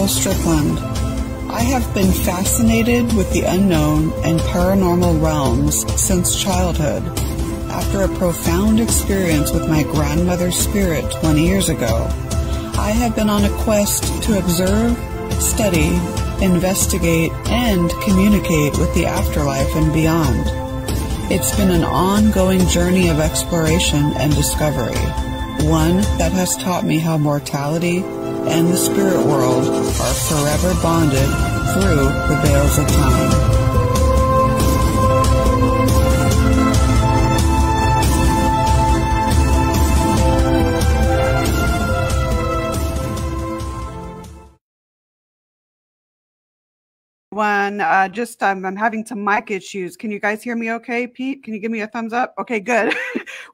Nicole Strickland. I have been fascinated with the unknown and paranormal realms since childhood. After a profound experience with my grandmother's spirit 20 years ago, I have been on a quest to observe, study, investigate, and communicate with the afterlife and beyond. It's been an ongoing journey of exploration and discovery, one that has taught me how mortality and the spirit world are forever bonded through the veils of time. I'm having some mic issues. Can you guys hear me okay, Pete? Can you give me a thumbs up? Okay, good.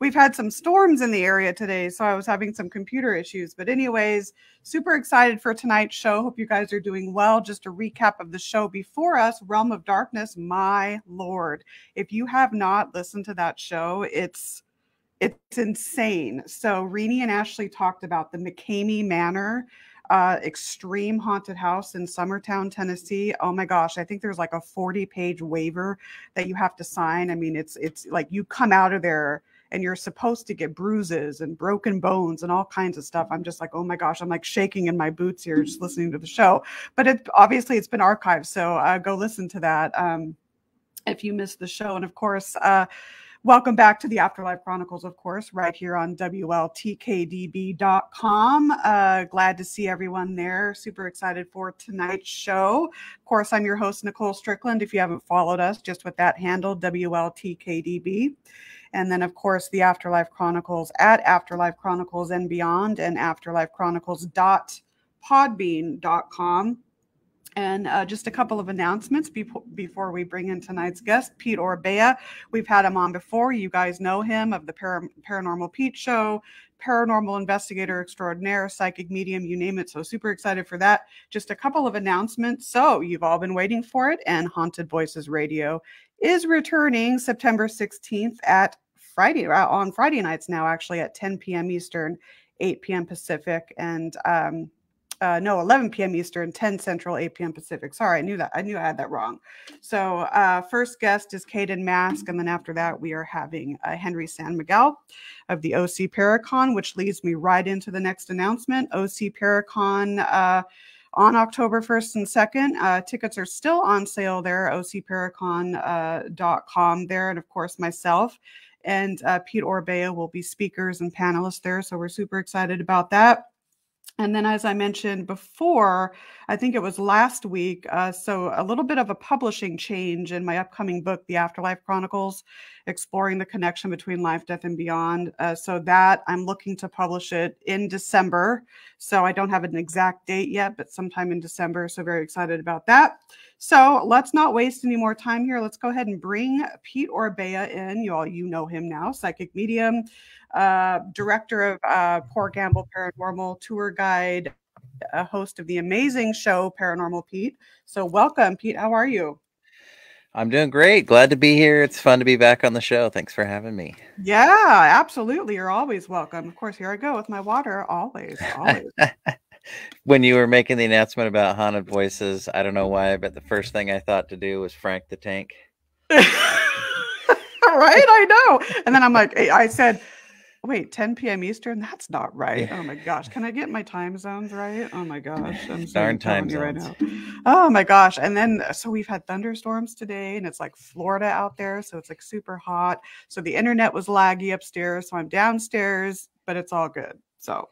We've had some storms in the area today, so I was having some computer issues. But anyways, super excited for tonight's show. Hope you guys are doing well. Just a recap of the show before us, Realm of Darkness, my Lord. If you have not listened to that show, it's insane. So Renee and Ashley talked about the McCamey Manor, extreme haunted house in Summertown, Tennessee. Oh my gosh, I think there's like a 40-page waiver that you have to sign. I mean, it's like you come out of there and you're supposed to get bruises and broken bones and all kinds of stuff. I'm just like, oh my gosh, I'm like shaking in my boots here just listening to the show. But it's been archived, so go listen to that if you missed the show. And of course, welcome back to the Afterlife Chronicles, of course, right here on WLTKDB.com. Glad to see everyone there. Super excited for tonight's show. Of course, I'm your host, Nicole Strickland. If you haven't followed us, just with that handle, WLTKDB. And then, of course, the Afterlife Chronicles at Afterlife Chronicles and Beyond and afterlifechronicles.podbean.com. And just a couple of announcements before we bring in tonight's guest, Pete Orbea. We've had him on before. You guys know him of the Paranormal Pete Show, paranormal investigator extraordinaire, psychic medium, you name it. So super excited for that. Just a couple of announcements. So you've all been waiting for it. And Haunted Voices Radio is returning September 16th at Friday nights now, actually, at 10 p.m. Eastern, 8 p.m. Pacific. And 11 p.m. Eastern, 10 Central, 8 p.m. Pacific. Sorry, I knew that. I knew I had that wrong. So first guest is Caden Mask. And then after that, we are having Henry San Miguel of the OC Paracon, which leads me right into the next announcement. OC Paracon on October 1st and 2nd. Tickets are still on sale there, OCParacon.com there. And of course, myself and Pete Orbea will be speakers and panelists there. So we're super excited about that. And then, as I mentioned before, I think it was last week, so a little bit of a publishing change in my upcoming book, The Afterlife Chronicles, Exploring the Connection Between Life, Death, and Beyond. So that I'm looking to publish it in December. So I don't have an exact date yet, but sometime in December. So very excited about that. So let's not waste any more time here. Let's go ahead and bring Pete Orbea in. You know him now, psychic medium, director of Port Gamble Paranormal, tour guide, a host of the amazing show Paranormal Pete. So welcome, Pete. How are you? I'm doing great. Glad to be here. It's fun to be back on the show. Thanks for having me. Yeah, absolutely. You're always welcome. Of course, here I go with my water. Always, always. When you were making the announcement about Haunted Voices, I don't know why, but the first thing I thought to do was Frank the Tank. Right? I know. And then I'm like, I said, wait, 10 p.m. Eastern? That's not right. Oh, my gosh. Can I get my time zones right? Oh, my gosh. I'm darn time zones. Right now. Oh, my gosh. And then, so we've had thunderstorms today, and it's like Florida out there, so it's like super hot. So the internet was laggy upstairs, so I'm downstairs, but it's all good. So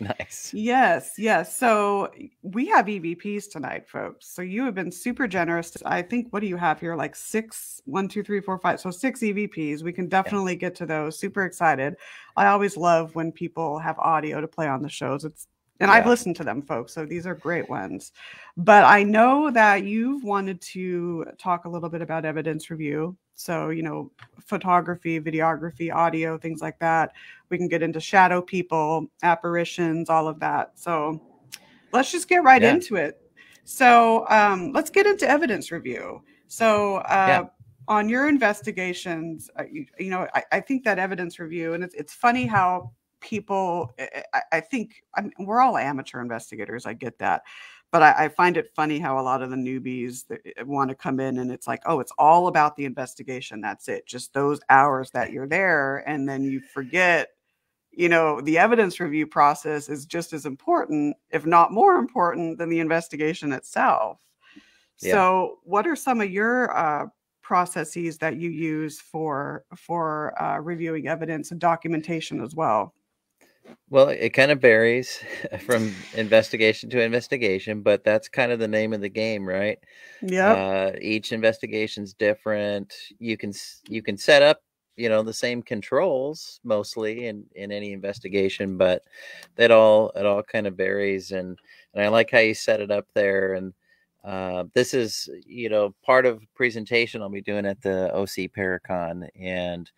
nice. Yes. Yes. So we have EVPs tonight, folks. So you have been super generous. I think, what do you have here? Like 6, 1, 2, 3, 4, 5. So 6 EVPs. We can definitely get to those. Super excited. I always love when people have audio to play on the shows. I've listened to them, folks. So these are great ones, but I know that you've wanted to talk a little bit about evidence review. So, you know, photography, videography, audio, things like that. We can get into shadow people, apparitions, all of that. So let's just get right into it. So let's get into evidence review. So on your investigations, I think that evidence review, and it's funny how people, I think, I mean, we're all amateur investigators. I get that. But I find it funny how a lot of the newbies want to come in and it's like, oh, it's all about the investigation. That's it. Just those hours that you're there. And then you forget, you know, the evidence review process is just as important, if not more important, than the investigation itself. Yeah. So what are some of your processes that you use for reviewing evidence and documentation as well? Well, it kind of varies from investigation to investigation, but that's kind of the name of the game, right? Yeah. Each investigation's different. You can set up, you know, the same controls mostly in any investigation, but that it all kind of varies. And I like how you set it up there. And this is, you know, part of presentation I'll be doing at the OC Paracon. And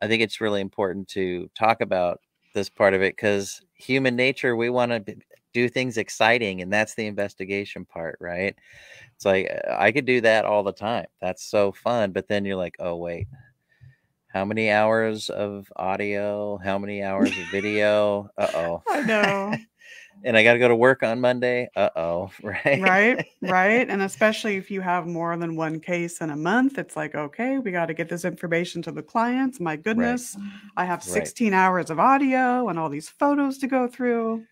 I think it's really important to talk about this part of it, because human nature, we want to do things exciting, and that's the investigation part, right? It's like, I could do that all the time, that's so fun, but then you're like, oh wait, how many hours of audio, how many hours of video? Uh-oh. I know. And I got to go to work on Monday. Uh-oh. Right. Right. Right. And especially if you have more than one case in a month, it's like, okay, we got to get this information to the clients. My goodness. Right. I have 16 hours of audio and all these photos to go through.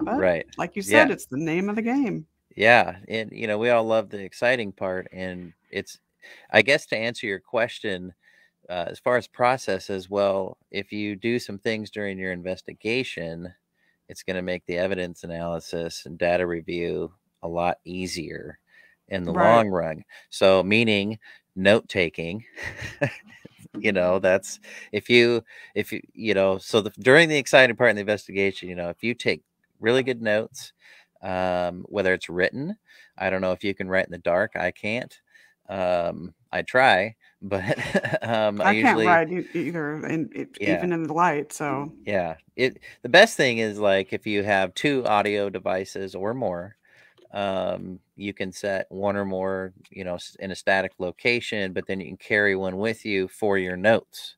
But right. Like you said, it's the name of the game. Yeah. And you know, we all love the exciting part, and it's, I guess to answer your question, as far as processes, well, if you do some things during your investigation, it's going to make the evidence analysis and data review a lot easier in the long run. So meaning note taking, you know, that's if you, you know, so during the exciting part in the investigation, you know, if you take really good notes, whether it's written, I don't know if you can write in the dark. I can't. I try, but I can't usually ride either, even in the light. So yeah, the best thing is, like, if you have two audio devices or more, you can set one or more, you know, in a static location, but then you can carry one with you for your notes,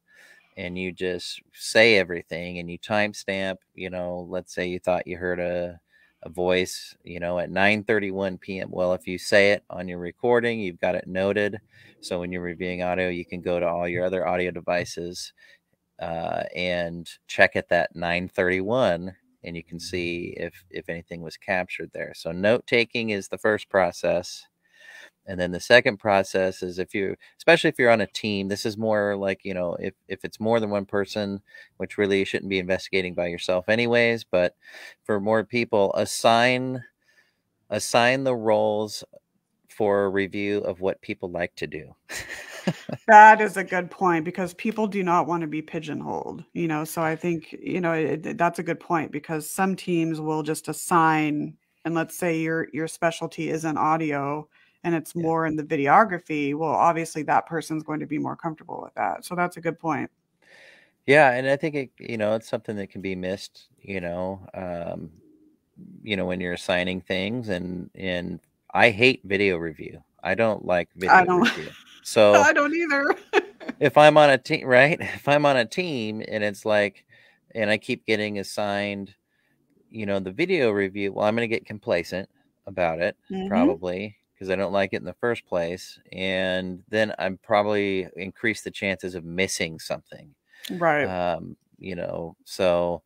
and you just say everything, and you timestamp. You know, let's say you thought you heard a voice, you know, at 9:31 p.m. Well, if you say it on your recording, you've got it noted. So when you're reviewing audio, you can go to all your other audio devices and check at that 9:31, and you can see if anything was captured there. So note taking is the first process. And then the second process is, especially if you're on a team, this is more like, you know, if it's more than one person, which really you shouldn't be investigating by yourself anyways, but for more people, assign the roles for a review of what people like to do. That is a good point, because people do not want to be pigeonholed, you know? So I think, you know, that's a good point, because some teams will just assign, and let's say your specialty isn't audio, and it's more in the videography, well, obviously that person's going to be more comfortable with that. So that's a good point. Yeah. And I think, you know, it's something that can be missed, you know, when you're assigning things, and I hate video review. I don't like video review. So I don't either. If I'm on a team, right? If I'm on a team and it's like, and I keep getting assigned, you know, the video review, well, I'm going to get complacent about it, probably, because I don't like it in the first place. And then I'm probably increase the chances of missing something. Right. You know, so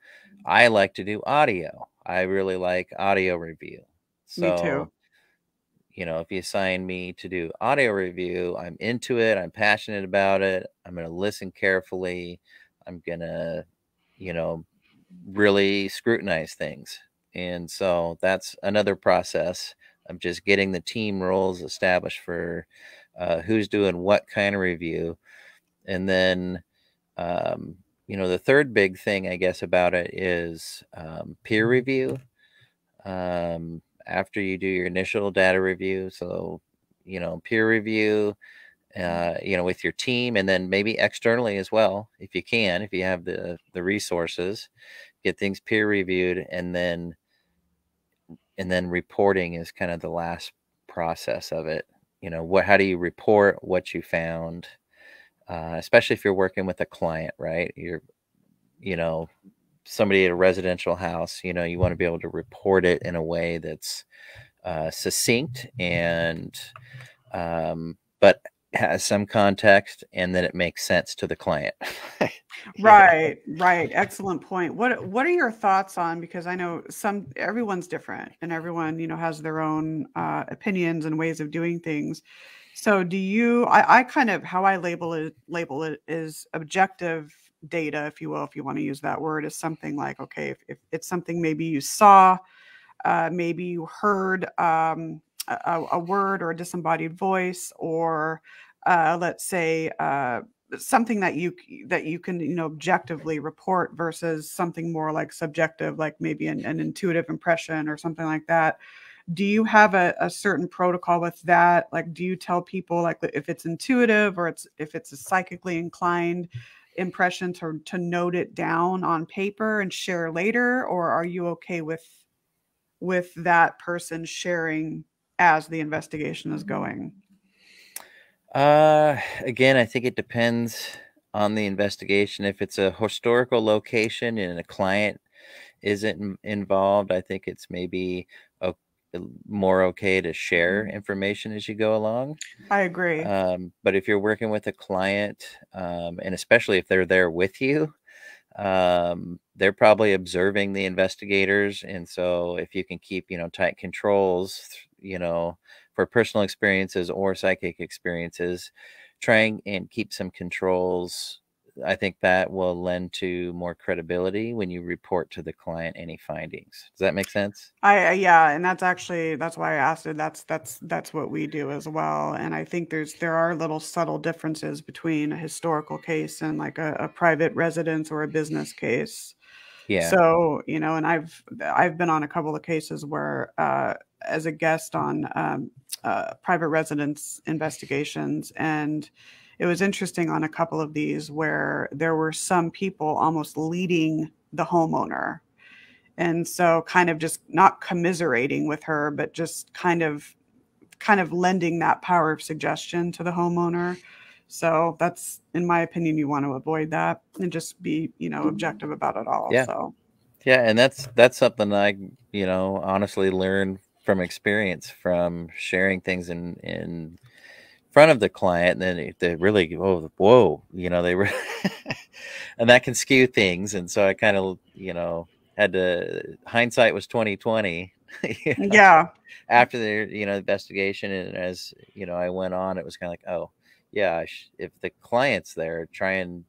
I like to do audio. I really like audio review. So, me too. You know, if you assign me to do audio review, I'm into it. I'm passionate about it. I'm going to listen carefully. I'm going to, you know, really scrutinize things. And so that's another process. I'm just getting the team roles established for who's doing what kind of review. And then, you know, the third big thing, I guess, about it is peer review. After you do your initial data review. So, you know, peer review, you know, with your team, and then maybe externally as well, if you can, if you have the resources, get things peer reviewed, and then reporting is kind of the last process of it. You know, how do you report what you found? Especially if you're working with a client, right? You're, you know, somebody at a residential house, you know, you want to be able to report it in a way that's succinct and but has some context, and then it makes sense to the client. Right, right. Excellent point. What are your thoughts on, because I know everyone's different and everyone, you know, has their own opinions and ways of doing things. So do you, I kind of, how I label it is objective data, if you will, if you want to use that word, is something like, okay, if it's something maybe you saw, maybe you heard a word or a disembodied voice, or let's say something that you can, you know, objectively report versus something more like subjective, like maybe an intuitive impression or something like that. Do you have a certain protocol with that? Like, do you tell people like if it's intuitive or if it's a psychically inclined impression to note it down on paper and share later, or are you okay with that person sharing as the investigation is going? Again, I think it depends on the investigation. If it's a historical location and a client isn't involved, I think it's maybe more okay to share information as you go along. I agree. But if you're working with a client, and especially if they're there with you, they're probably observing the investigators. And so if you can keep, you know, tight controls, you know, for personal experiences or psychic experiences, trying and keep some controls, I think that will lend to more credibility when you report to the client any findings. Does that make sense? Yeah. And that's why I asked it. That's what we do as well. And I think there are little subtle differences between a historical case and like a private residence or a business case. Yeah. So, you know, and I've been on a couple of cases where, as a guest on, private residence investigations, and it was interesting on a couple of these where there were some people almost leading the homeowner. And so kind of just not commiserating with her, but just kind of lending that power of suggestion to the homeowner. So that's, in my opinion, you want to avoid that and just be, you know, objective about it all. Yeah. So. Yeah. And that's something I, you know, honestly learned from experience, from sharing things in front of the client, and then they really, oh, whoa, you know, they were, and that can skew things. And so I kind of, you know, had to, hindsight was 20/20. You know, yeah. After the, you know, investigation. And as, you know, I went on, it was kind of like, oh yeah, if the client's there, try and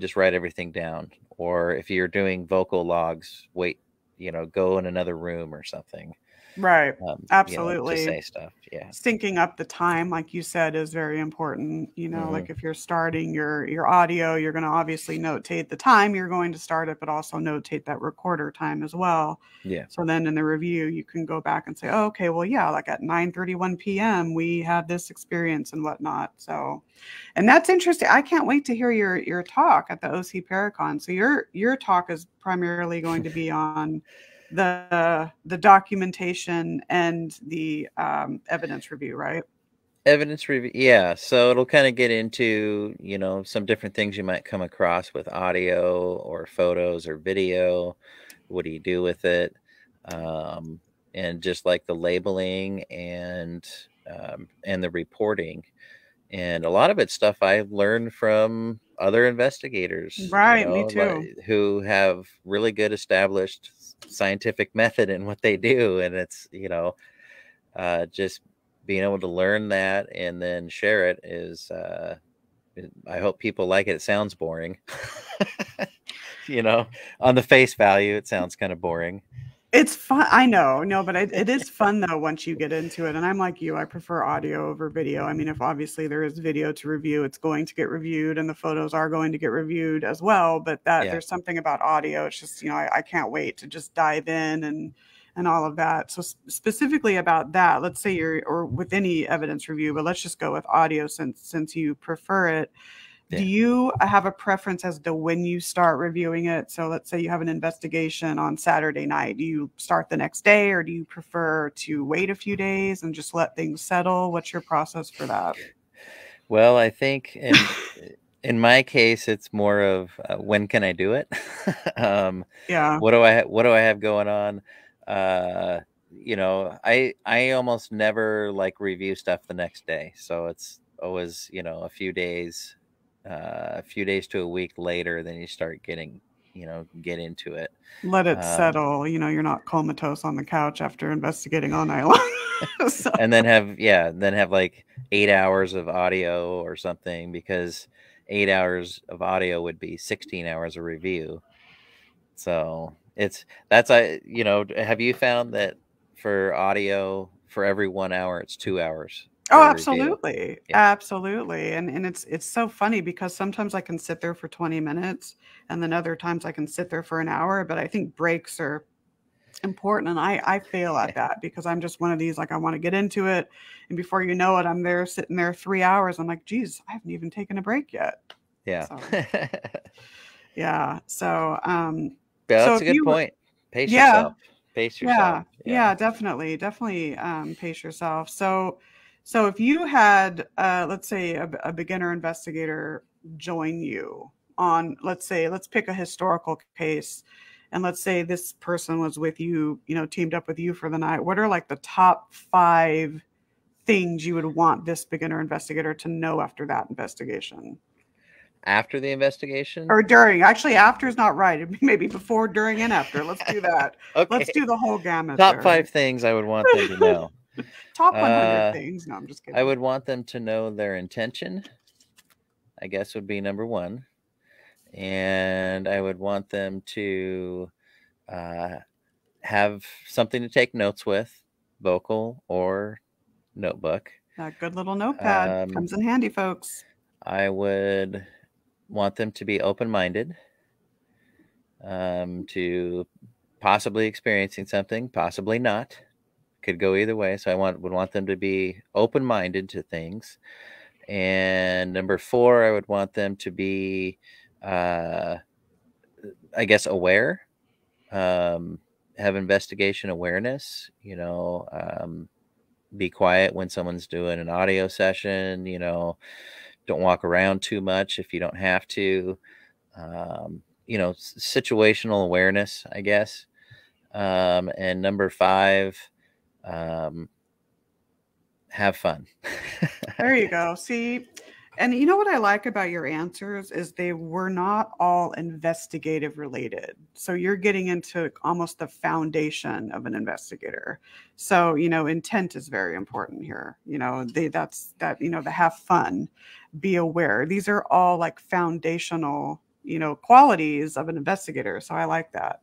just write everything down. Or if you're doing vocal logs, wait, you know, go in another room or something. Right. Absolutely. You know, to say stuff. Yeah. Syncing up the time, like you said, is very important. You know, like if you're starting your audio, you're going to obviously notate the time you're going to start it, but also notate that recorder time as well. Yeah. So then in the review, you can go back and say, oh, okay, well, yeah, like at 9:31 p.m., we had this experience and whatnot. So, and that's interesting. I can't wait to hear your talk at the OC Paracon. So your talk is primarily going to be on the documentation and the evidence review, right? Evidence review, yeah. So it'll kind of get into, you know, some different things you might come across with audio or photos or video. What do you do with it? And just like the labeling and the reporting. And a lot of it's stuff I've learned from other investigators. Right, you know, me too. Like, who have really good established scientific method in what they do. And it's, you know, just being able to learn that and then share it is, I hope people like it. It sounds boring, you know, on the face value, it sounds kind of boring. It's fun. I know. No, but it is fun though, once you get into it. And I'm like you, I prefer audio over video. I mean, if obviously there is video to review, it's going to get reviewed and the photos are going to get reviewed as well. But that there's something about audio. It's just, you know, I can't wait to just dive in and all of that. So specifically about that, let's say or with any evidence review, but let's just go with audio since you prefer it. Yeah. Do you have a preference as to when you start reviewing it? So let's say you have an investigation on Saturday night. Do you start the next day, or do you prefer to wait a few days and just let things settle? What's your process for that? Well, I think in my case, it's more of when can I do it? Yeah. What do I have going on? You know, I almost never like review stuff the next day, so it's always, you know, a few days to a week later, then you start getting, you know, get into it. Let it settle. You know, you're not comatose on the couch after investigating on Island. So. And then have like 8 hours of audio or something, because 8 hours of audio would be 16 hours of review. So you know, have you found that for audio, for every 1 hour, it's 2 hours? Oh, absolutely. Yeah. Absolutely. And it's so funny, because sometimes I can sit there for 20 minutes and then other times I can sit there for an hour, but I think breaks are important. And I fail at that, because I'm just one of these, like, I want to get into it. And before you know it, I'm there sitting there 3 hours. I'm like, geez, I haven't even taken a break yet. Yeah. So, yeah. So, yeah, that's so a good point. Pace yourself. Pace yourself. Yeah. Yeah, definitely. Definitely pace yourself. So if you had, let's say, a beginner investigator join you on, let's pick a historical case, and let's say this person was with you, you know, teamed up with you for the night, what are like the top 5 things you would want this beginner investigator to know after that investigation? After the investigation? Or during. Actually, after is not right. Maybe before, during, and after. Let's do that. Okay. Let's do the whole gamut. Top 5 things I would want them to know. Top 100 things. No, I'm just kidding. I would want them to know their intention, I guess, would be number 1. And I would want them to have something to take notes with, vocal or notebook. That good little notepad comes in handy, folks. I would want them to be open-minded to possibly experiencing something, possibly not. Could go either way, so I would want them to be open-minded to things. And number 4, I would want them to be, I guess, aware, have investigation awareness. You know, be quiet when someone's doing an audio session. You know, don't walk around too much if you don't have to. You know, situational awareness, I guess. And number 5. Have fun. There you go. See, and you know what I like about your answers is they were not all investigative related. So you're getting into almost the foundation of an investigator. So, you know, intent is very important here. You know, you know, the have fun, be aware. These are all like foundational, you know, qualities of an investigator. So I like that.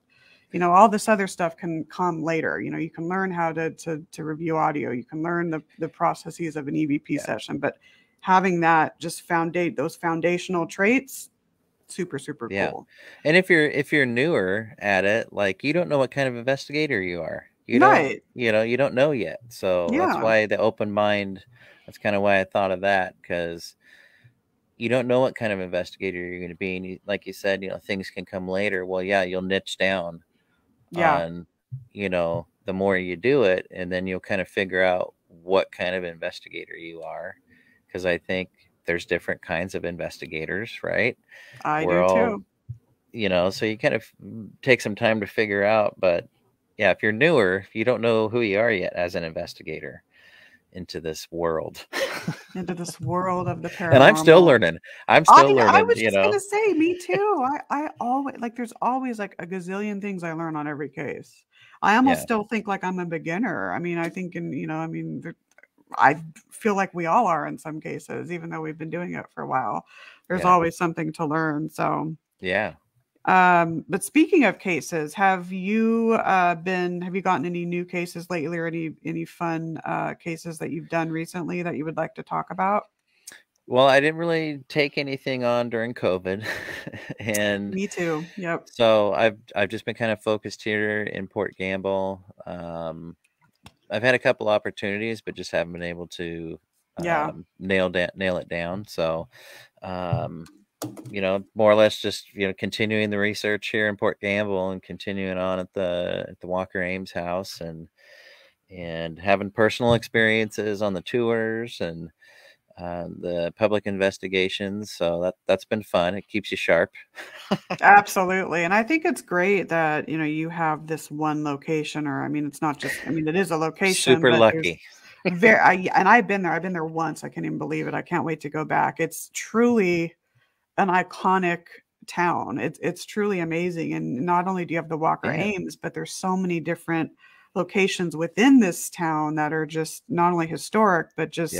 You know, all this other stuff can come later. You know, you can learn how to review audio. You can learn the processes of an EVP session. But having that just those foundational traits, super, super cool. And if you're newer at it, like, you don't know what kind of investigator you are. You right. You don't know yet. So that's why the open mind, that's kind of why I thought of that, because you don't know what kind of investigator you're going to be. And you, like you said, you know, things can come later. Well, yeah, you'll niche down. Yeah. On, you know, the more you do it, and then you'll kind of figure out what kind of investigator you are, because I think there's different kinds of investigators, right? We're all too. You know, so you kind of take some time to figure out. But yeah, if you're newer, you don't know who you are yet as an investigator into this world of the paranormal. And I'm still learning. I'm still learning. I was just going to say, me too. I always, like, there's always like a gazillion things I learn on every case. I almost still think like I'm a beginner. I mean, I think, I feel like we all are in some cases, even though we've been doing it for a while. There's always something to learn. So yeah. But speaking of cases, have you gotten any new cases lately, or any fun cases that you've done recently that you would like to talk about? Well, I didn't really take anything on during COVID. And me too. Yep. So I've just been kind of focused here in Port Gamble. I've had a couple opportunities, but just haven't been able to nail it down. So you know, more or less just, you know, continuing the research here in Port Gamble and continuing on at the Walker Ames house, and having personal experiences on the tours, and the public investigations. So that's been fun. It keeps you sharp. Absolutely. And I think it's great that, you know, you have this one location, or, I mean, it's not just, I mean, it is a location. Super lucky. And I've been there. I've been there once. I can't even believe it. I can't wait to go back. It's truly an iconic town. It's truly amazing. And not only do you have the Walker Ames, but there's so many different locations within this town that are just not only historic, but just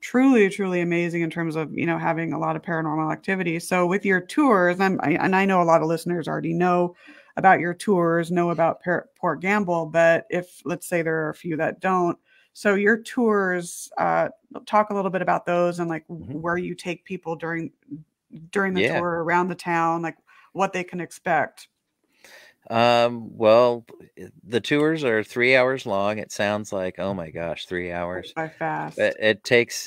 truly, truly amazing in terms of, you know, having a lot of paranormal activity. So with your tours, and I know a lot of listeners already know about your tours, know about Port Gamble, but if, let's say, there are a few that don't. So your tours, talk a little bit about those and like where you take people during the tour around the town, like what they can expect. Well, the tours are 3 hours long. It sounds like, oh my gosh, 3 hours. By fast. It takes,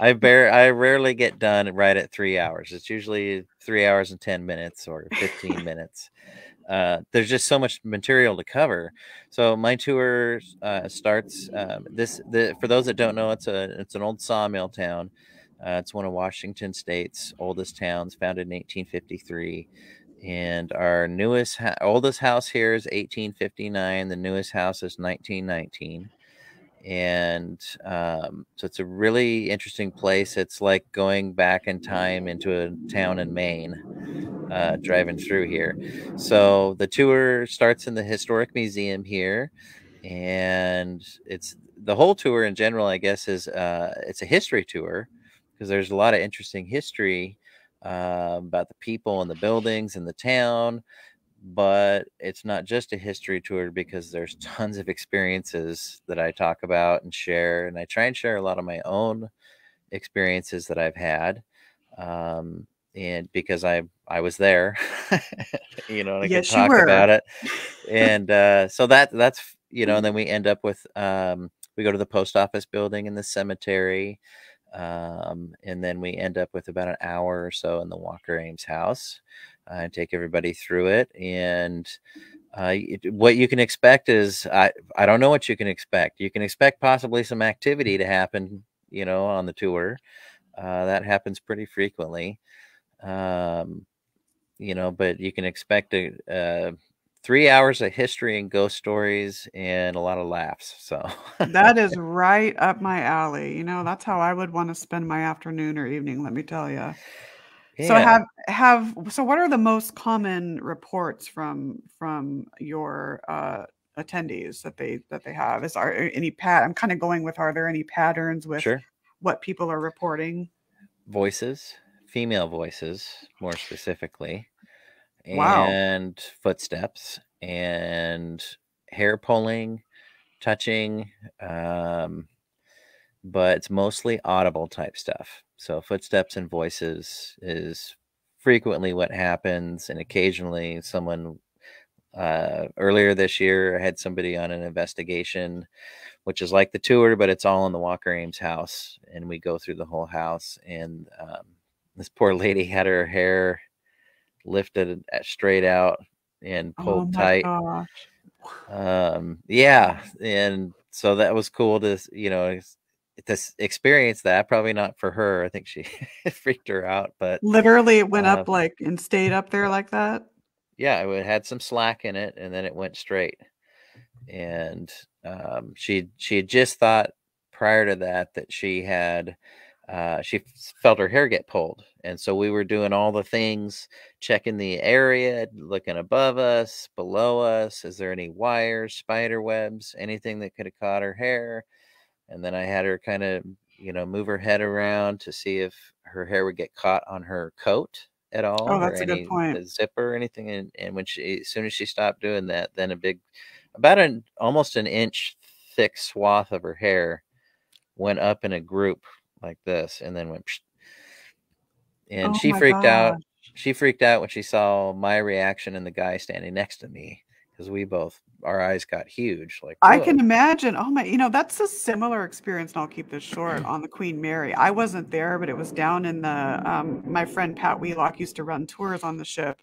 I rarely get done right at 3 hours. It's usually 3 hours and 10 minutes or 15 minutes. There's just so much material to cover. So my tour, starts, for those that don't know, it's an old sawmill town. It's one of Washington State's oldest towns, founded in 1853. And our oldest house here is 1859. The newest house is 1919. And so it's a really interesting place. It's like going back in time into a town in Maine, driving through here. So the tour starts in the historic museum here. And it's the whole tour in general, I guess, is it's a history tour, because there's a lot of interesting history about the people and the buildings and the town. But it's not just a history tour, because there's tons of experiences that I talk about and share. And I try and share a lot of my own experiences that I've had. And because I was there, you know, and I can talk about it. And so that's, you know, and then we end up with, we go to the post office building and the cemetery. And then we end up with about an hour or so in the Walker Ames house, and take everybody through it. And what you can expect is, I don't know what you can expect. You can expect possibly some activity to happen, you know, on the tour. That happens pretty frequently. You know, but you can expect 3 hours of history and ghost stories and a lot of laughs. So that is right up my alley. You know, that's how I would want to spend my afternoon or evening, let me tell you. Yeah. So so what are the most common reports from your attendees that they have? Are there any patterns with what people are reporting? Voices, female voices more specifically. And footsteps and hair pulling, touching, but it's mostly audible type stuff. So footsteps and voices is frequently what happens. And occasionally someone, earlier this year, I had somebody on an investigation, which is like the tour, but it's all in the Walker Ames house. And we go through the whole house, and this poor lady had her hair lifted straight out and pulled tight. Gosh. And so that was cool to, you know, to experience that. Probably not for her. I think she freaked her out, but literally went up like and stayed up there like that. Yeah, it had some slack in it, and then it went straight. And she had just thought prior to that she had she felt her hair get pulled. And so we were doing all the things, checking the area, looking above us, below us. Is there any wires, spider webs, anything that could have caught her hair? And then I had her kind of, you know, move her head around to see if her hair would get caught on her coat at all. Oh, that's a good point. The zipper or anything. And as soon as she stopped doing that, then almost an inch thick swath of her hair went up in a group like this, and then went psh. And she freaked out. She freaked out when she saw my reaction and the guy standing next to me, because our eyes got huge. Like, I can imagine. Oh my, you know, that's a similar experience. And I'll keep this short on the Queen Mary. I wasn't there, but it was down in the, my friend Pat Wheelock used to run tours on the ship.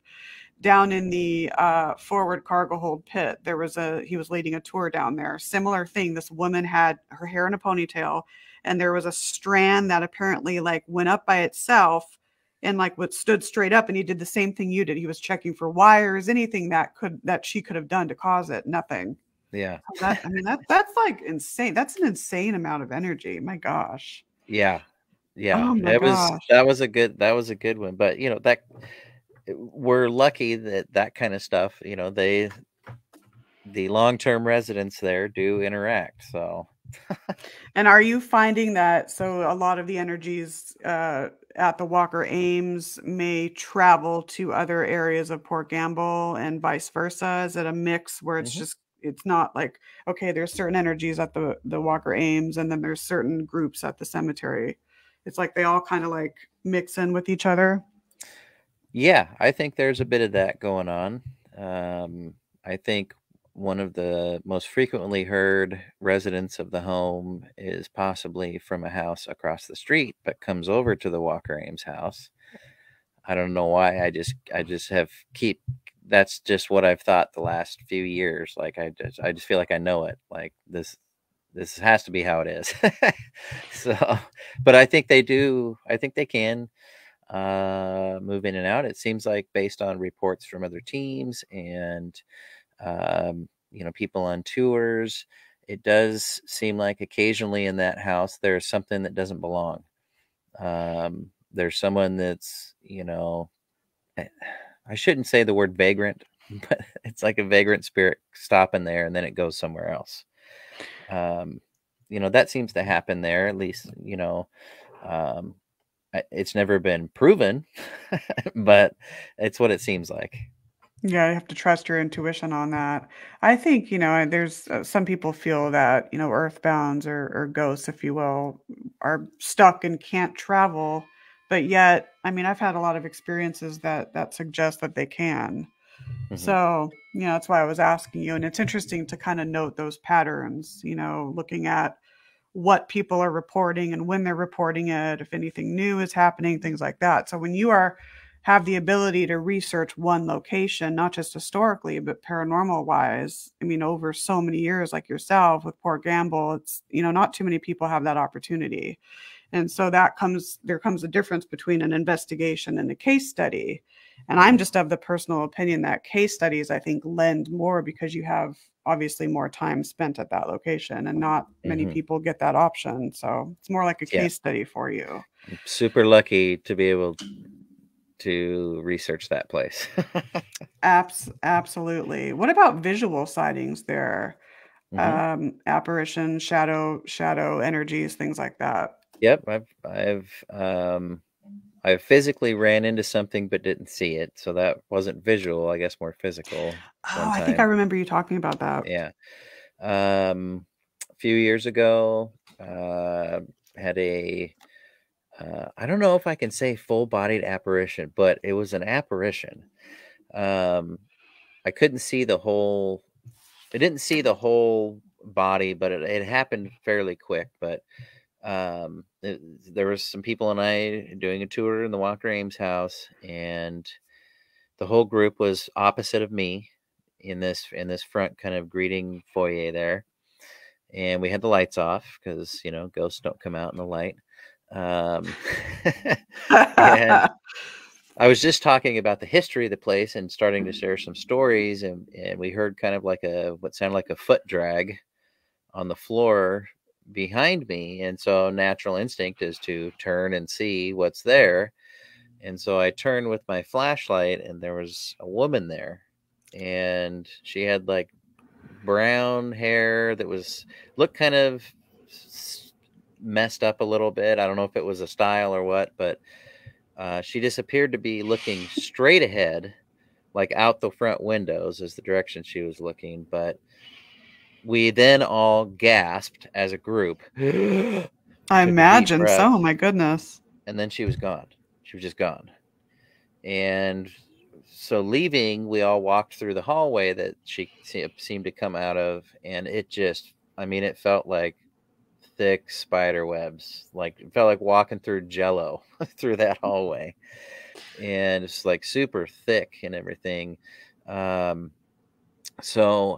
Down in the forward cargo hold pit, he was leading a tour down there. Similar thing. This woman had her hair in a ponytail, and there was a strand that apparently like went up by itself and like what stood straight up, and he did the same thing you did. He was checking for wires, anything that she could have done to cause it. Nothing. Yeah. So that, I mean, that's like insane. That's an insane amount of energy. My gosh. Yeah. Yeah. Oh my gosh. That was a good one. But you know, that we're lucky that that kind of stuff, you know, the long-term residents there do interact. So. And are you finding that, so a lot of the energies at the Walker Ames may travel to other areas of Port Gamble and vice versa? Is it a mix where it's just, it's not like, okay, there's certain energies at the Walker Ames and then there's certain groups at the cemetery? It's like they all kind of like mix in with each other. Yeah, I think there's a bit of that going on. I think one of the most frequently heard residents of the home is possibly from a house across the street, but comes over to the Walker Ames house. I don't know why. I just have keep. That's just what I've thought the last few years. Like I just feel like I know it. Like this has to be how it is. So, but I think they do. I think they can move in and out. It seems like based on reports from other teams and. You know, people on tours, it does seem like occasionally in that house there's something that doesn't belong. There's someone that's, you know, I shouldn't say the word vagrant, but it's like a vagrant spirit stopping there and then it goes somewhere else. You know, that seems to happen there, at least, you know. It's never been proven, but it's what it seems like. Yeah, I have to trust your intuition on that. I think, you know, there's some people feel that, you know, earthbounds or ghosts, if you will, are stuck and can't travel. But yet, I mean, I've had a lot of experiences that suggest that they can. So, you know, that's why I was asking you. And it's interesting to kind of note those patterns, you know, looking at what people are reporting and when they're reporting it, if anything new is happening, things like that. So when you have the ability to research one location, not just historically, but paranormal wise. I mean, over so many years, like yourself with Port Gamble, it's, you know, not too many people have that opportunity. And so there comes a difference between an investigation and a case study. And I'm just of the personal opinion that case studies, I think, lend more because you have obviously more time spent at that location, and not many people get that option. So it's more like a case study for you. I'm super lucky to be able to research that place. Absolutely. What about visual sightings there? Apparition, shadow energies, things like that. Yep. I physically ran into something but didn't see it. So that wasn't visual, I guess more physical. Oh, I think I remember you talking about that. Yeah. A few years ago, had a I don't know if I can say full-bodied apparition, but it was an apparition. I couldn't see the whole. I didn't see the whole body, but it happened fairly quick. But there was some people and I doing a tour in the Walker Ames house, and the whole group was opposite of me in this front kind of greeting foyer there, and we had the lights off because, you know, ghosts don't come out in the light. And I was just talking about the history of the place and starting to share some stories, and we heard kind of like what sounded like a foot drag on the floor behind me, and so natural instinct is to turn and see what's there. And so I turned with my flashlight, and there was a woman there, and she had like brown hair that looked kind of messed up a little bit. I don't know if it was a style or what, but she just appeared to be looking straight ahead, like out the front windows is the direction she was looking. But we then all gasped as a group. I imagine so. My goodness. And then she was gone. She was just gone. And so leaving, we all walked through the hallway that she seemed to come out of, and it just, I mean, it felt like thick spider webs. Like it felt like walking through Jell-O through that hallway, and it's like super thick and everything. So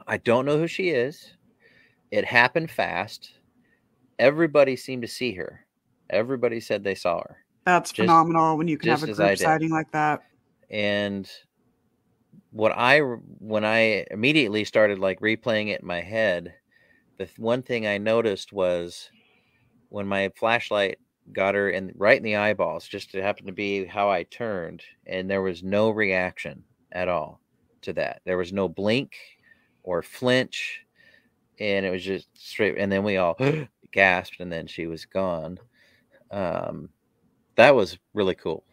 I don't know who she is. It happened fast. everybody seemed to see her. Everybody said they saw her. That's just phenomenal when you can have a group sighting like that. And what when I immediately started like replaying it in my head, the one thing I noticed was when my flashlight got her in right in the eyeballs, just it happened to be how I turned, and there was no reaction at all to that. There was no blink or flinch, and it was just straight. And then we all gasped, and then she was gone. That was really cool.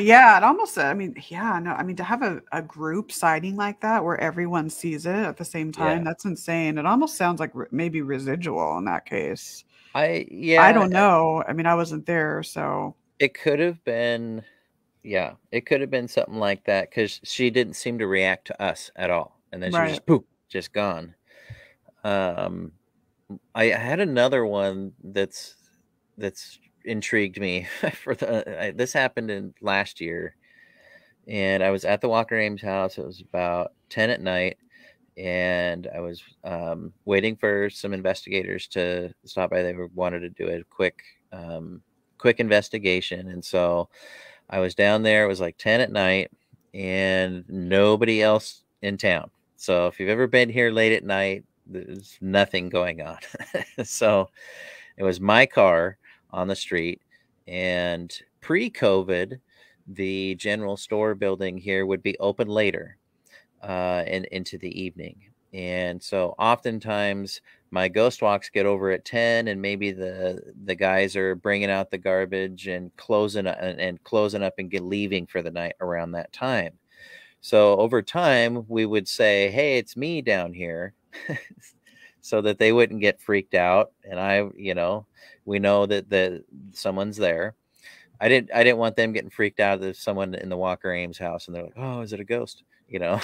Yeah, it almost, I mean, yeah, no, I mean, to have a group sighting like that where everyone sees it at the same time, yeah, that's insane. It almost sounds like maybe residual in that case. I don't know. I mean, I wasn't there, so it could have been, yeah, it could have been something like that, because she didn't seem to react to us at all, and then she was just poof, just gone. I had another one that's intrigued me. For the this happened in last year, and I was at the Walker Ames house. It was about 10 at night. And I was waiting for some investigators to stop by. They wanted to do a quick investigation. And so I was down there. It was like 10 at night and nobody else in town. So if you've ever been here late at night, there's nothing going on. So it was my car on the street. And pre-COVID, the general store building here would be open later, and into the evening. And so oftentimes my ghost walks get over at 10, and maybe the guys are bringing out the garbage and closing up and leaving for the night around that time. So over time we would say, "Hey, it's me down here," so that they wouldn't get freaked out. And I, you know, we know that someone's there. I didn't want them getting freaked out that someone in the Walker Ames house, and they're like, "Oh, is it a ghost?" You know.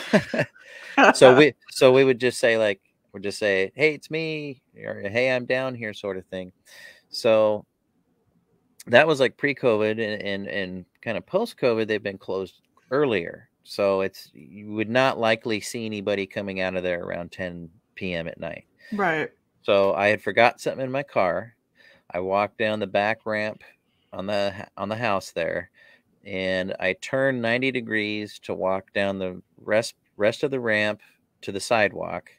So we would just say, like, we'd just say, "Hey, it's me," or "Hey, I'm down here," sort of thing. So that was like pre-COVID, and kind of post-COVID, they've been closed earlier. So it's, you would not likely see anybody coming out of there around 10 p.m. at night. Right. So I had forgot something in my car. I walked down the back ramp on the house there, and I turned 90 degrees to walk down the rest of the ramp to the sidewalk.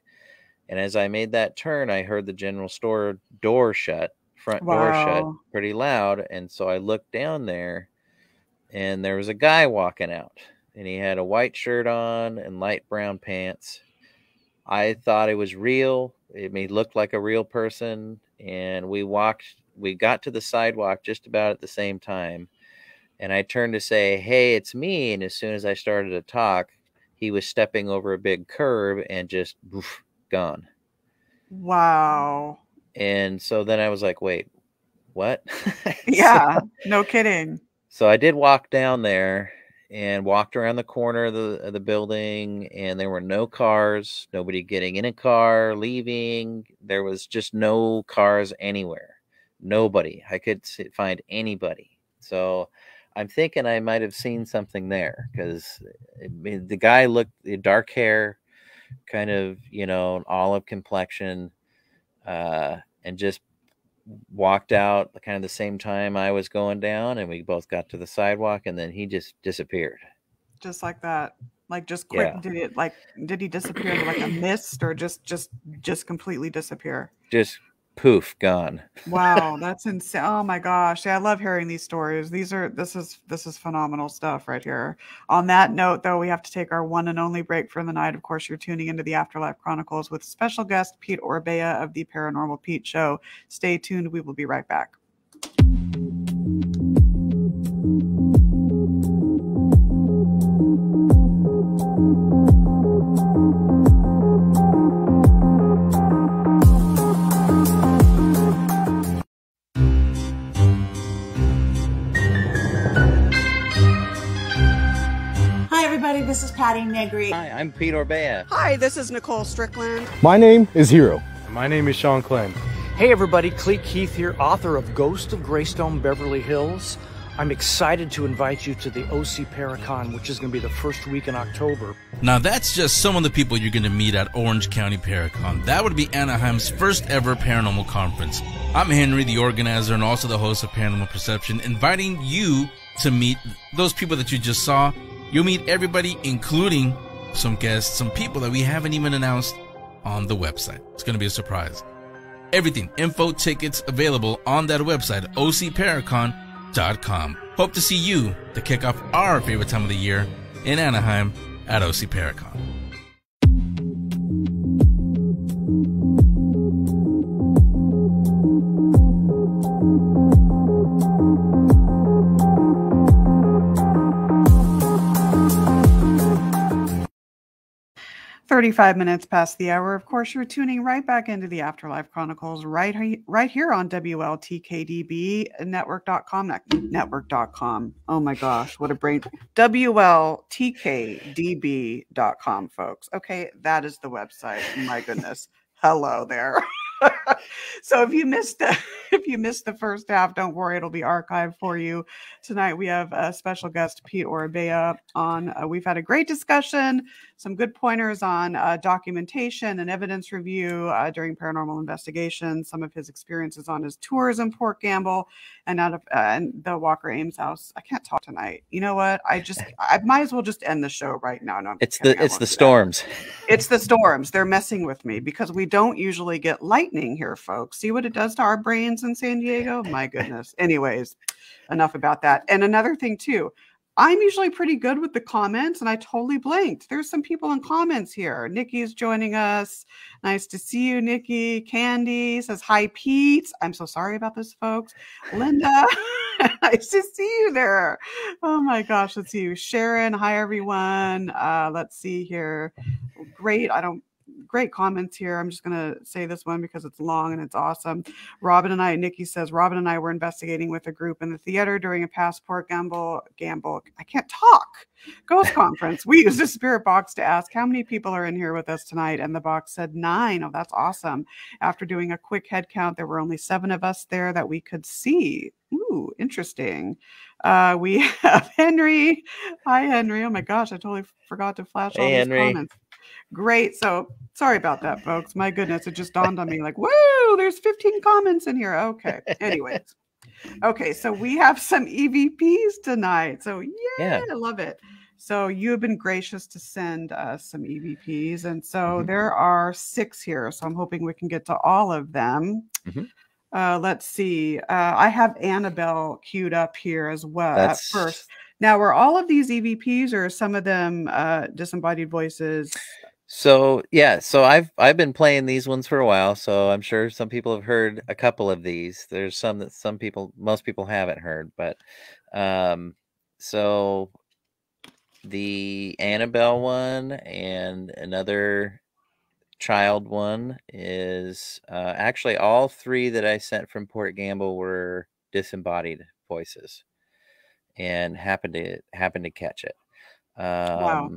And as I made that turn, I heard the general store door shut, front door shut pretty loud. And so I looked down there, and there was a guy walking out, and he had a white shirt on and light brown pants. I thought it was real. It made look like a real person. And we got to the sidewalk just about at the same time. And I turned to say, "Hey, it's me." And as soon as I started to talk, he was stepping over a big curb and just oof, gone. Wow. And so then I was like, wait, what? Yeah, no kidding. So I did walk down there and walked around the corner of the building, and there were no cars, nobody getting in a car, leaving. There was just no cars anywhere. Nobody. I could find anybody. So I'm thinking I might have seen something there, because the guy looked, dark hair, kind of, you know, olive complexion, and just walked out kind of the same time I was going down, and we both got to the sidewalk, and then he just disappeared. Just like that. Like, just quick. Yeah. Did he disappear to like a mist, or just completely disappear? Just poof, gone. Wow, that's insane. Oh my gosh. Yeah, I love hearing these stories. This is phenomenal stuff right here. On that note, though, we have to take our one and only break for the night. Of course, you're tuning into the Afterlife Chronicles with special guest Pete Orbea of the Paranormal Pete Show. Stay tuned. We will be right back. This is Patty Negri. Hi, I'm Pete Orbea. Hi, this is Nicole Strickland. My name is Hero. My name is Sean Klein. Hey everybody, Cleek Keith here, author of Ghost of Greystone Beverly Hills. I'm excited to invite you to the OC Paracon, which is going to be the first week in October. Now that's just some of the people you're going to meet at Orange County Paracon. That would be Anaheim's first ever paranormal conference. I'm Henry, the organizer and also the host of Paranormal Perception, inviting you to meet those people that you just saw. You'll meet everybody, including some guests, some people that we haven't even announced on the website. It's going to be a surprise. Everything, info, tickets available on that website, OCParacon.com. Hope to see you to kick off our favorite time of the year in Anaheim at OC Paracon. Minutes past the hour. Of course, you're tuning right back into the Afterlife Chronicles right here on WLTKDB network.com. Oh my gosh, what a brain. WLTKDB.com, folks. Okay, that is the website. My goodness. Hello there. So if you missed the first half, don't worry, it'll be archived for you. Tonight we have a special guest, Pete Orbea, on. We've had a great discussion, some good pointers on documentation and evidence review during paranormal investigations, some of his experiences on his tours in Port Gamble and out of and the Walker Ames house. I can't talk tonight. You know what? I might as well just end the show right now. No, it's the storms. It's the storms. They're messing with me because we don't usually get lightning here, folks. See what it does to our brains in San Diego? My goodness. Anyways, enough about that. And another thing too, I'm usually pretty good with the comments and I totally blanked. There's some people in comments here. Nikki is joining us. Nice to see you, Nikki. Candy says, hi, Pete. I'm so sorry about this, folks. Linda, nice to see you there. Oh my gosh, let's see you. Sharon, hi, everyone. Let's see here. Great. Great comments here. I'm just going to say this one because it's long and it's awesome. Nikki says, Robin and I were investigating with a group in the theater during a Passport Gamble. I can't talk. Ghost conference. We used a spirit box to ask how many people are in here with us tonight. And the box said 9. Oh, that's awesome. After doing a quick head count, there were only 7 of us there that we could see. Ooh, interesting. We have Henry. Hi, Henry. Oh my gosh, I totally forgot to flash all these comments. Great. So sorry about that, folks. My goodness. It just dawned on me like, whoa, there's 15 comments in here. Okay. Anyways. Okay. So we have some EVPs tonight. So yay, yeah, I love it. So you have been gracious to send us some EVPs. And so there are 6 here. So I'm hoping we can get to all of them. Let's see. I have Annabelle queued up here as well at first. Now, were all of these EVPs or are some of them disembodied voices? So, yeah. So I've been playing these ones for a while. So I'm sure some people have heard a couple of these. There's some that most people haven't heard. But so the Annabelle one and another child one is actually all 3 that I sent from Port Gamble were disembodied voices. And happened to catch it. Wow.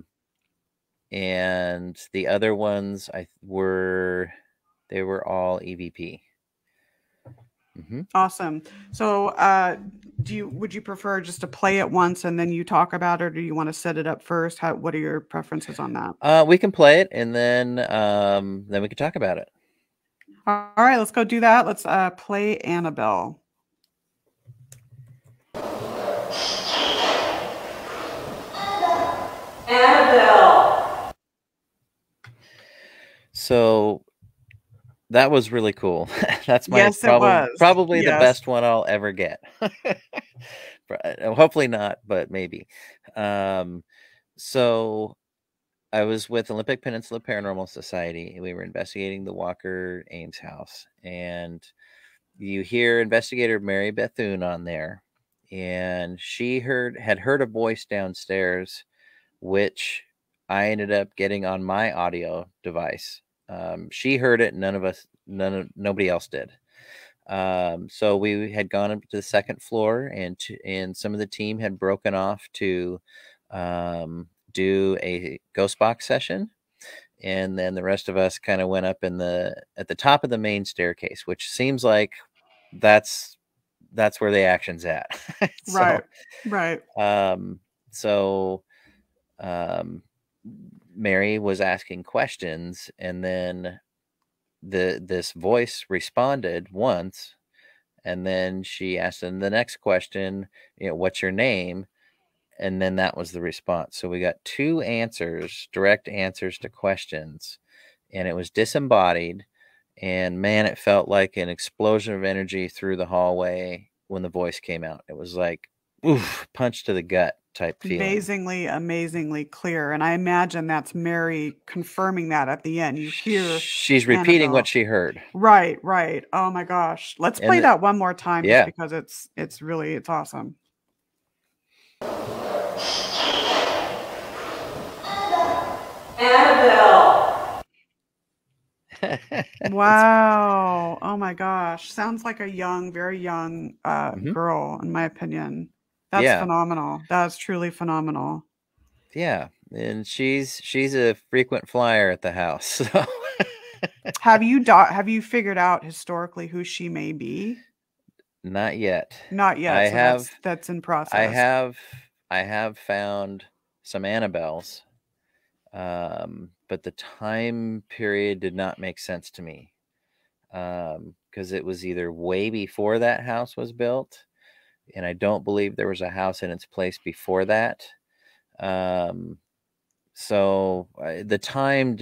And the other ones were all EVP. Awesome. So would you prefer just to play it once and then you talk about it, or do you want to set it up first? What are your preferences on that? We can play it and then we can talk about it. All right, let's go do that. Let's play Annabelle. Annabelle. So that was really cool. That's my probably the best one I'll ever get. Hopefully not, but maybe. So I was with Olympic Peninsula Paranormal Society. We were investigating the Walker Ames house, and you hear investigator Mary Bethune on there, and she had heard a voice downstairs, which I ended up getting on my audio device. She heard it. Nobody else did. So we had gone up to the second floor, and some of the team had broken off to do a ghost box session. And then the rest of us kind of went up at the top of the main staircase, which seems like that's that's where the action's at. So, right. So Mary was asking questions, and then this voice responded once, and then she asked him the next question, what's your name? And then that was the response. So we got two answers, direct answers to questions, and it was disembodied. And man, it felt like an explosion of energy through the hallway when the voice came out. It was like, oof, punch to the gut type feeling. Amazingly clear. And I imagine that's Mary confirming that at the end. You hear she's repeating what she heard. Right. Oh my gosh. Let's play that one more time, yeah, just because it's really awesome. Annabelle. Wow. Oh my gosh. Sounds like a young, very young girl, in my opinion. That's phenomenal. That's truly phenomenal. Yeah. And she's a frequent flyer at the house. So. Have you figured out historically who she may be? Not yet. Not yet. I have, that's in process. I have found some Annabelles. But the time period did not make sense to me. Because it was either way before that house was built, and I don't believe there was a house in its place before that. So the time,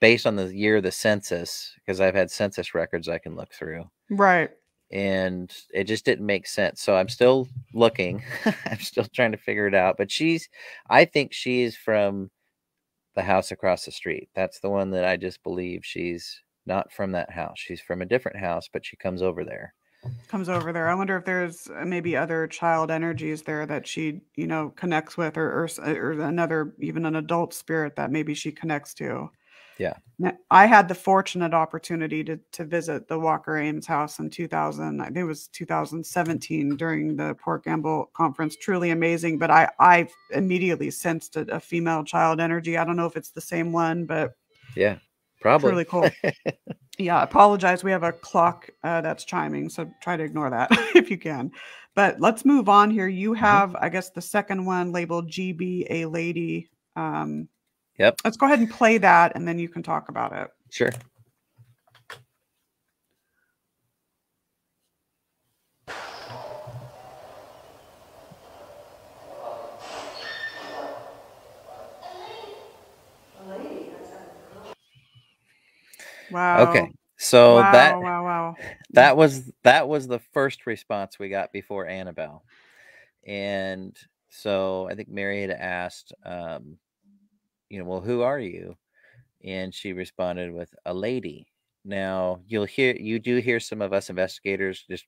based on the year of the census, because I've had census records I can look through. Right. And it just didn't make sense. So I'm still looking. I'm still trying to figure it out. But I think she's from the house across the street. That's the one that I just believe she's not from that house. She's from a different house, but she comes over there. I wonder if there's maybe other child energies there that she, connects with, or another, even an adult spirit that maybe she connects to. Yeah. Now, I had the fortunate opportunity to visit the Walker Ames house in 2000. I think it was 2017 during the Port Gamble conference. Truly amazing. But I immediately sensed a female child energy. I don't know if it's the same one, but yeah. Probably. Really cool. Yeah, apologize. We have a clock that's chiming, so try to ignore that if you can. But let's move on here. You have, I guess, the second one labeled GB, a lady. Yep. Let's go ahead and play that, and then you can talk about it. Sure. Wow. Okay. So that was the first response we got before Annabelle. And so I think Mary had asked, well, who are you? And she responded with a lady. Now you do hear some of us investigators, just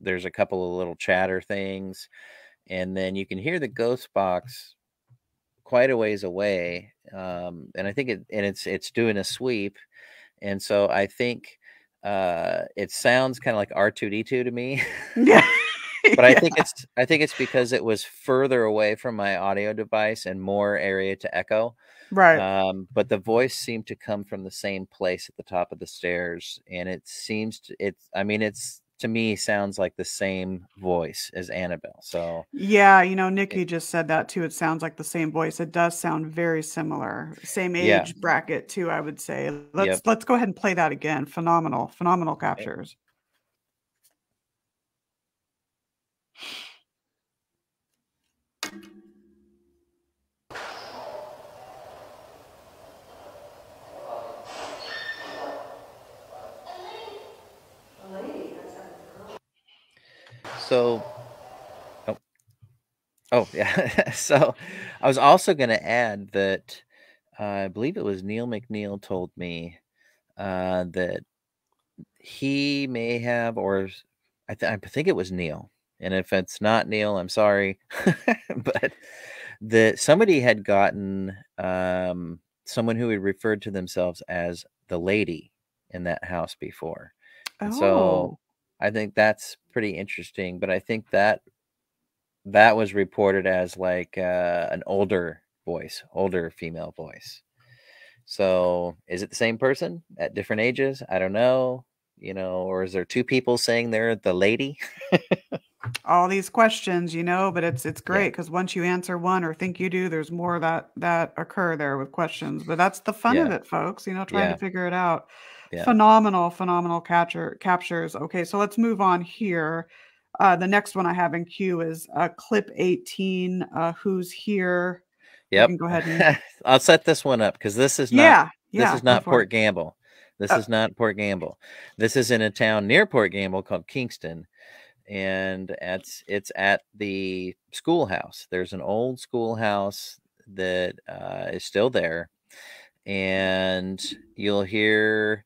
there's a couple of little chatter things. And then you can hear the ghost box quite a ways away. And I think it's doing a sweep. And so I think it sounds kind of like R2-D2 to me. Yeah. But I think it's because it was further away from my audio device and more area to echo. Right. But the voice seemed to come from the same place at the top of the stairs, and it to me sounds like the same voice as Annabelle. So yeah, Nikki just said that too. It sounds like the same voice. It does sound very similar. Same age bracket too, I would say. Let's go ahead and play that again. Phenomenal captures. So, yeah. So I was also going to add that I believe it was Neil McNeil told me that he may have, or I think it was Neil. And if it's not Neil, I'm sorry, but that somebody had gotten someone who had referred to themselves as the lady in that house before. And so I think that's pretty interesting, but I think that was reported as like an older female voice. So is it the same person at different ages? I don't know. you know, or is there two people saying they're the lady? All these questions, you know, but it's great because once you answer one or think you do, there's more that occur there with questions. But that's the fun of it, folks, you know, trying to figure it out. Yeah. Phenomenal captures. Okay, so let's move on here. The next one I have in queue is clip 18, Who's Here? Yep. You can go ahead and I'll set this one up because this is not this is not Port Gamble. This is not Port Gamble. This is in a town near Port Gamble called Kingston. And it's at the schoolhouse. There's an old schoolhouse that is still there. And you'll hear,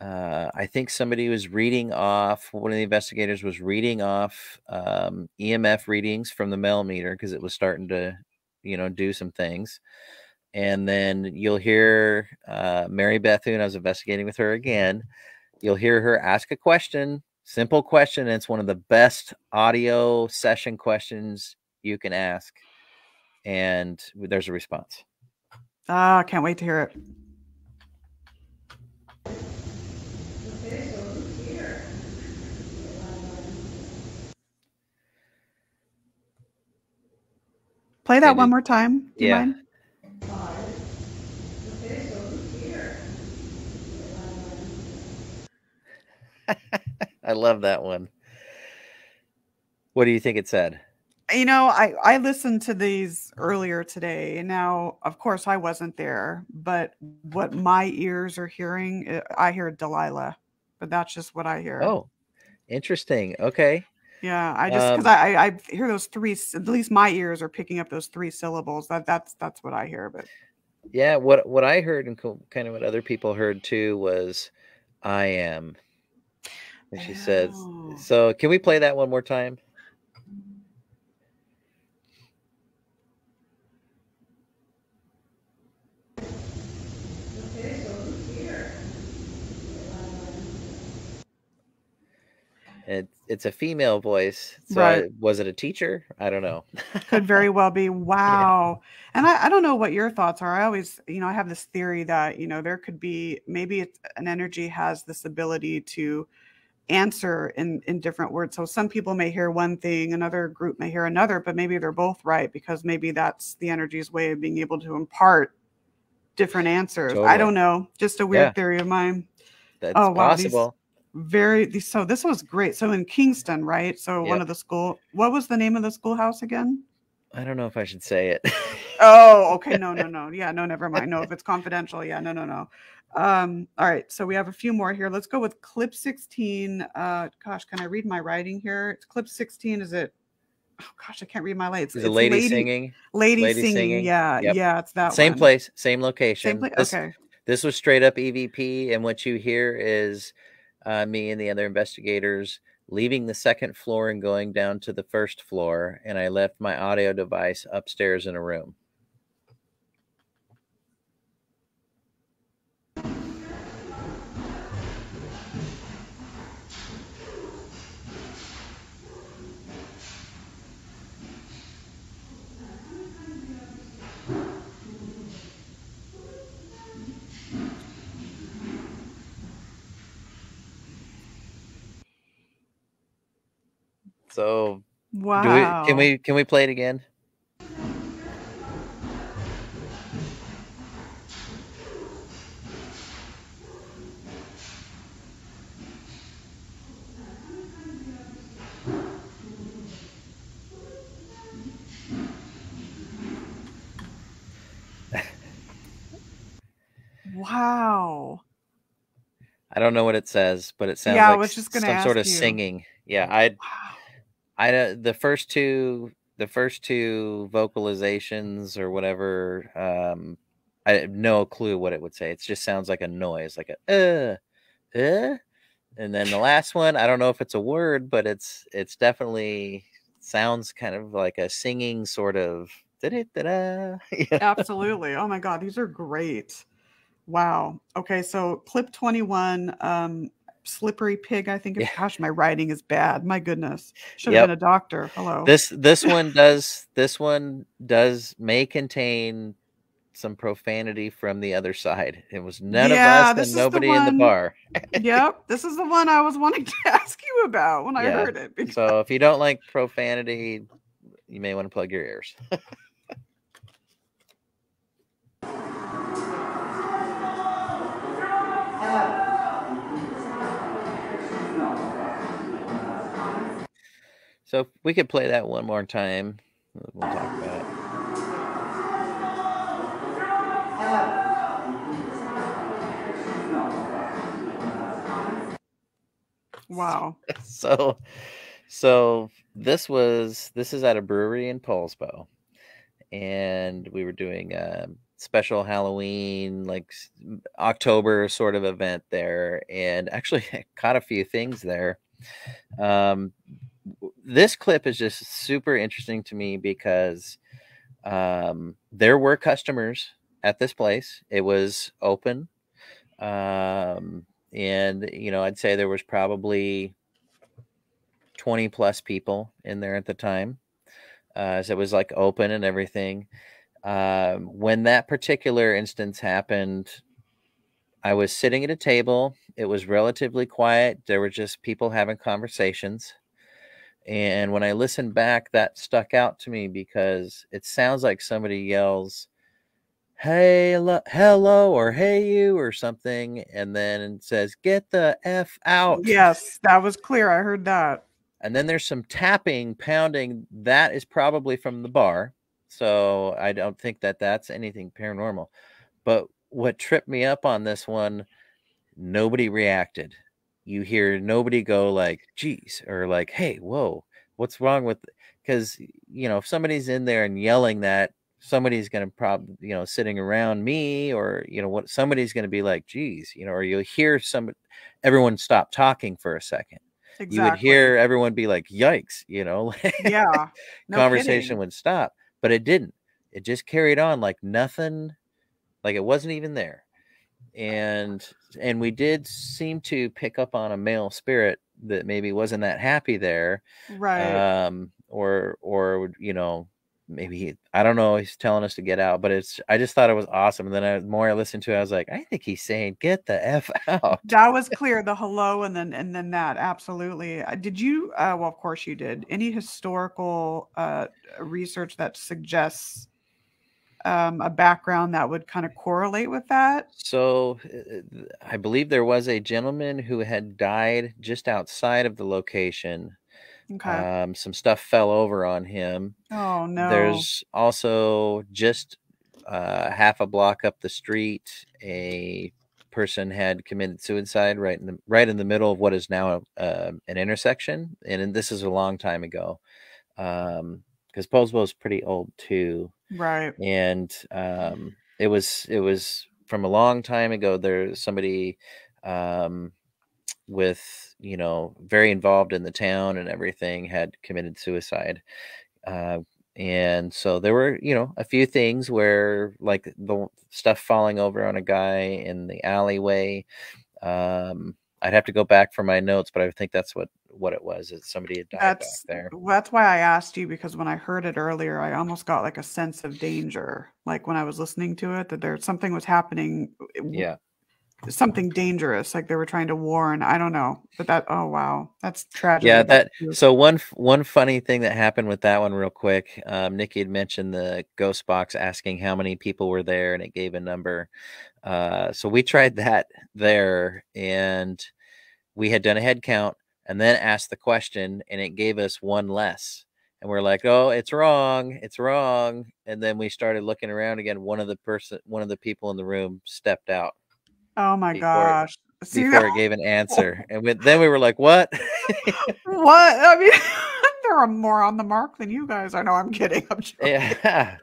I think somebody was reading off, one of the investigators was reading off EMF readings from the mail meter because it was starting to, you know, do some things. And then you'll hear Mary Bethune, I was investigating with her again. You'll hear her ask a question. Simple question. It's one of the best audio session questions you can ask. And there's a response. Ah, can't wait to hear it. Play that one more time. Do you mind? I love that one. What do you think it said? You know, I listened to these earlier today. And now, of course, I wasn't there. But what my ears are hearing, I hear Delilah. But that's just what I hear. Oh, interesting. Okay. Yeah, I just because I hear those three. At least my ears are picking up those three syllables. That's what I hear. But yeah, what I heard and kind of what other people heard too was, I am. And she says, so can we play that one more time? It's a female voice. So was it a teacher? I don't know. Could very well be. Wow. Yeah. And I don't know what your thoughts are. I always, you know, I have this theory that, you know, there could be, maybe it's an energy has this ability to answer in different words. So some people may hear one thing, another group may hear another, but maybe they're both right because maybe that's the energy's way of being able to impart different answers. Totally. I don't know. Just a weird theory of mine. That's possible. Wow, so this was great. So in Kingston, right? So one of the school, what was the name of the schoolhouse again? I don't know if I should say it. Oh, okay. No. Yeah, no, never mind. No, if it's confidential. Yeah, no. All right, so we have a few more here. Let's go with clip 16. Gosh, can I read my writing here? It's clip 16. Is it? Oh gosh, I can't read my lights. Is it lady singing? Lady singing. Yeah, yeah, it's that same one. Place, same location. Okay. This was straight up EVP, and what you hear is me and the other investigators leaving the second floor and going down to the first floor, and I left my audio device upstairs in a room. So wow. Can we play it again? Wow. I don't know what it says, but it sounds like some sort of singing. Yeah, the first two vocalizations or whatever, I have no clue what it would say. It just sounds like a noise, like a and then the last one, I don't know if it's a word, but it's definitely sounds kind of like a singing sort of da-da-da-da. Absolutely. Oh my God, these are great. Wow. Okay, so clip 21. Slippery pig, I think. Gosh, my writing is bad. My goodness, should have been a doctor. Hello. This one does may contain some profanity from the other side. It was none of us and nobody in the bar. Yep. This is the one I was wanting to ask you about when I heard it. Because... So if you don't like profanity, you may want to plug your ears. So if we could play that one more time, we'll talk about it. Wow. So this is at a brewery in Poulsbo, and we were doing a special Halloween, like October sort of event there, and actually I caught a few things there. This clip is just super interesting to me because there were customers at this place. It was open. And, you know, I'd say there was probably 20 plus people in there at the time. So it was like open and everything. When that particular instance happened, I was sitting at a table. It was relatively quiet. There were just people having conversations. And when I listened back, that stuck out to me because it sounds like somebody yells, "Hey, hello," or "Hey, you," or something, and then it says, "Get the F out." Yes, that was clear. I heard that. And then there's some tapping, pounding. That is probably from the bar. So I don't think that that's anything paranormal. But what tripped me up on this one, nobody reacted. You hear nobody go like, "Geez," or like, "Hey, whoa, what's wrong with," because, you know, if somebody's in there and yelling that, somebody's going to probably, you know, sitting around me, or, you know, what, somebody's going to be like, "Geez," you know, or you'll hear everyone stop talking for a second. Exactly. You would hear everyone be like, "Yikes," you know, yeah, no conversation kidding. Would stop, but it didn't. It just carried on like nothing, like it wasn't even there. And we did seem to pick up on a male spirit that maybe wasn't that happy there. Right. Or, you know, maybe he, I don't know, he's telling us to get out, but it's, I just thought it was awesome. And then the more I listened to it, I was like, I think he's saying, "Get the F out." That was clear. The hello. And then that, absolutely. Did you, well, of course you did, any historical research that suggests a background that would kind of correlate with that? So I believe there was a gentleman who had died just outside of the location. Okay. Some stuff fell over on him. Oh, no. There's also just half a block up the street, a person had committed suicide right in the middle of what is now an intersection. And this is a long time ago, because Poulsbo is pretty old, too. Right. And it was from a long time ago. There's somebody with, you know, very involved in the town and everything, had committed suicide. And so there were, you know, a few things where, like, the stuff falling over on a guy in the alleyway. I'd have to go back for my notes, but I think that's what it was, is somebody had died back there. Well, that's why I asked you, because when I heard it earlier, I almost got like a sense of danger. Like when I was listening to it, that something was happening. Yeah. Something dangerous, like they were trying to warn. I don't know, but that, oh wow, that's tragic. Yeah, that. So one funny thing that happened with that one, real quick. Nikki had mentioned the ghost box asking how many people were there, and it gave a number. So we tried that there, and we had done a head count, and then asked the question, and it gave us one less. And we're like, "Oh, it's wrong. It's wrong." And then we started looking around again. One of the people in the room stepped out. Oh my gosh. Before it gave an answer. And then we were like, what? What? I mean, there are more on the mark than you guys. I know, I'm kidding. I'm joking. Yeah.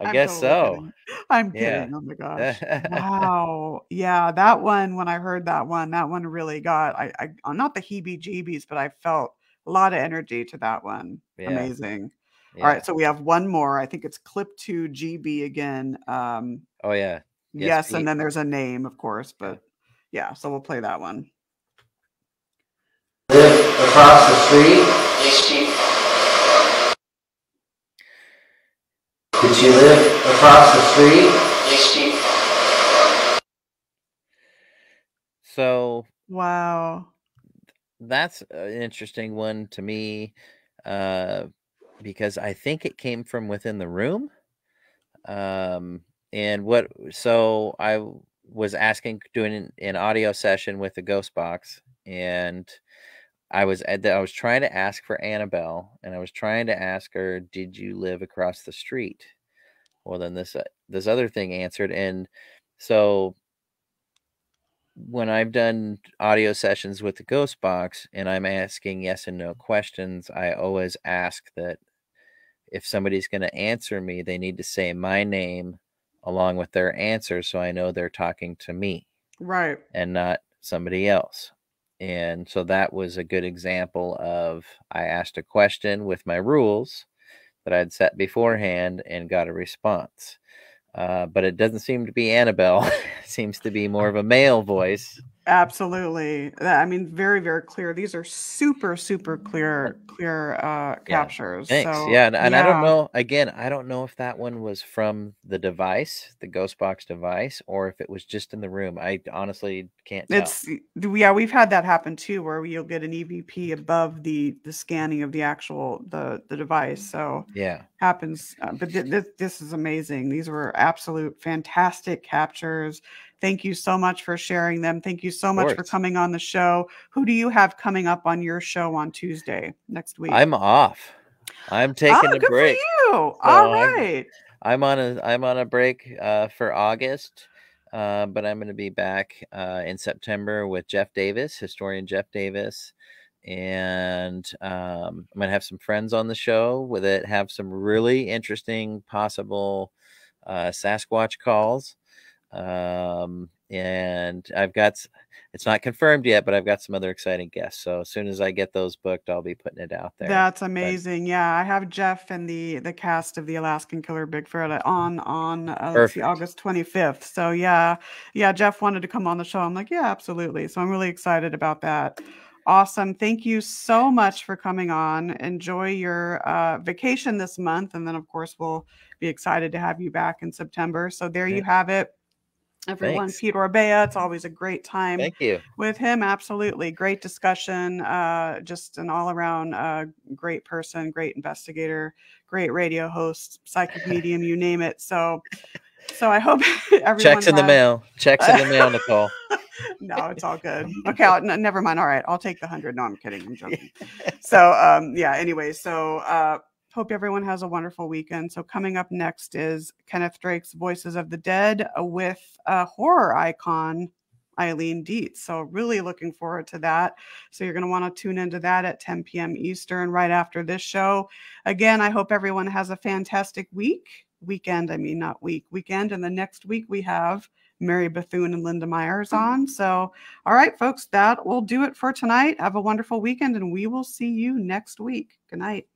I guess so. Kidding. I'm kidding. Yeah. Oh my gosh. Wow. Yeah. That one, when I heard that one really got, I not the heebie-jeebies, but I felt a lot of energy to that one. Yeah. Amazing. Yeah. All right. So we have one more. I think it's clip 2 GB again. Oh yeah. Yes, and then there's a name, of course, but yeah, so we'll play that one. Across the street? Yes, Chief. Did you live across the street? they speak. So wow, that's an interesting one to me, because I think it came from within the room. And what, so I was asking, doing an audio session with the ghost box, and I was trying to ask for Annabelle, and I was trying to ask her, did you live across the street? Well, then this other thing answered. And so when I've done audio sessions with the ghost box and I'm asking yes and no questions, I always ask that if somebody's going to answer me, they need to say my name along with their answer, so I know they're talking to me, right, and not somebody else. And so that was a good example of, I asked a question with my rules that I'd set beforehand and got a response. But it doesn't seem to be Annabelle. It seems to be more of a male voice. Absolutely. I mean, very, very clear. These are super, super clear captures. Thanks. So, yeah. And I don't know, again, I don't know if that one was from the device, the ghost box device, or if it was just in the room. I honestly can't tell. Yeah, we've had that happen too, where you'll get an EVP above the scanning of the actual, the device. So yeah, happens. But this is amazing. These were absolute fantastic captures. Thank you so much for sharing them. Thank you so much for coming on the show. Who do you have coming up on your show on Tuesday next week? I'm off. I'm taking a break. For you. All right. I'm on a break for August, but I'm going to be back in September with Jeff Davis, historian Jeff Davis, and I'm going to have some friends on the show with it. Have some really interesting possible Sasquatch calls. And I've got, it's not confirmed yet, but I've got some other exciting guests. So as soon as I get those booked, I'll be putting it out there. That's amazing. Yeah. I have Jeff and the cast of the Alaskan Killer Big Fred on let's see, August 25th. So yeah. Yeah. Jeff wanted to come on the show. I'm like, yeah, absolutely. So I'm really excited about that. Awesome. Thank you so much for coming on. Enjoy your vacation this month. And then of course, we'll be excited to have you back in September. So there you have it, everyone. Thanks. Pete Orbea, it's always a great time. Thank you. With him, absolutely. Great discussion. Just an all-around great person, great investigator, great radio host, psychic medium, you name it. So I hope everyone Checks in the mail, Nicole. No, it's all good. Okay, never mind. All right, I'll take the 100. No, I'm kidding. I'm joking. So, yeah, anyway, so hope everyone has a wonderful weekend. So coming up next is Kenneth Drake's Voices of the Dead with horror icon Eileen Dietz. So really looking forward to that. So you're going to want to tune into that at 10 p.m. Eastern right after this show. Again, I hope everyone has a fantastic weekend. I mean, not week, weekend. And the next week we have Mary Bethune and Linda Myers on. So, all right, folks, that will do it for tonight. Have a wonderful weekend, and we will see you next week. Good night.